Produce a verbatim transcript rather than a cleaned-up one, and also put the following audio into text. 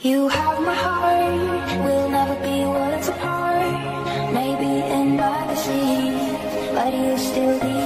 You have my heart, we'll never be worlds apart. Maybe in my deceit, but you'll still be